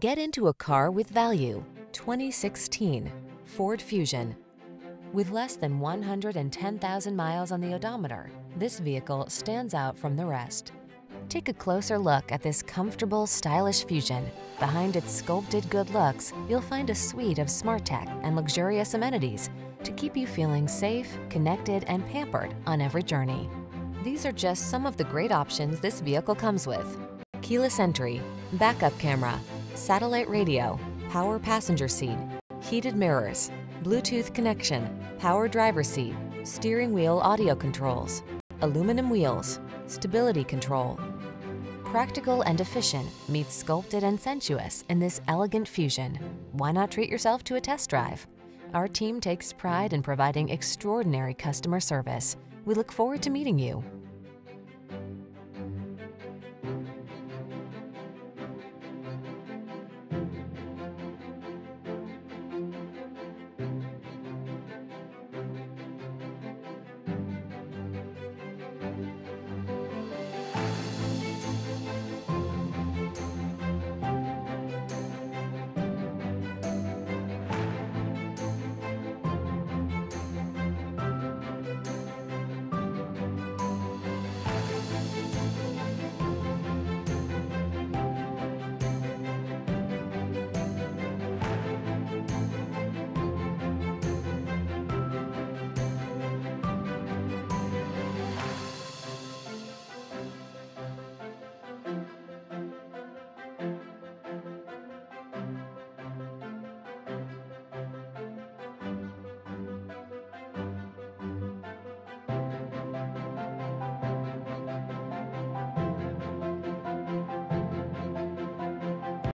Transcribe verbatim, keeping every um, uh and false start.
Get into a car with value. twenty sixteen Ford Fusion. With less than one hundred ten thousand miles on the odometer, this vehicle stands out from the rest. Take a closer look at this comfortable, stylish Fusion. Behind its sculpted good looks, you'll find a suite of smart tech and luxurious amenities to keep you feeling safe, connected, and pampered on every journey. These are just some of the great options this vehicle comes with: keyless entry, backup camera, satellite radio, power passenger seat, heated mirrors, Bluetooth connection, power driver seat, steering wheel audio controls, aluminum wheels, stability control. Practical and efficient meets sculpted and sensuous in this elegant Fusion. Why not treat yourself to a test drive? Our team takes pride in providing extraordinary customer service. We look forward to meeting you.